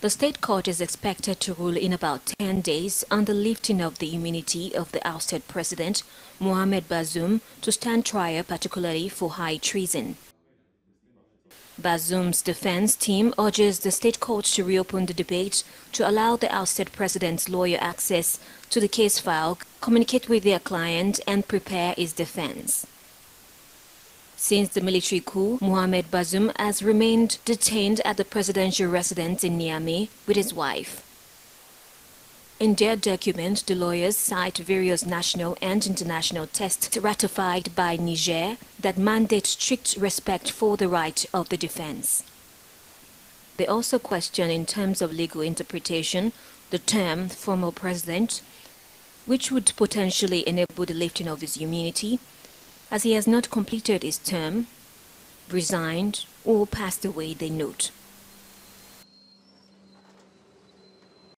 The state court is expected to rule in about 10 days on the lifting of the immunity of the ousted president, Mohamed Bazoum, to stand trial particularly for high treason. Bazoum's defense team urges the state court to reopen the debate to allow the ousted president's lawyer access to the case file, communicate with their client and prepare his defense. Since the military coup, Mohamed Bazoum has remained detained at the presidential residence in Niamey with his wife. In their document, the lawyers cite various national and international texts ratified by Niger that mandate strict respect for the right of the defense. They also question, in terms of legal interpretation, the term former president, which would potentially enable the lifting of his immunity, as he has not completed his term, resigned, or passed away, they note.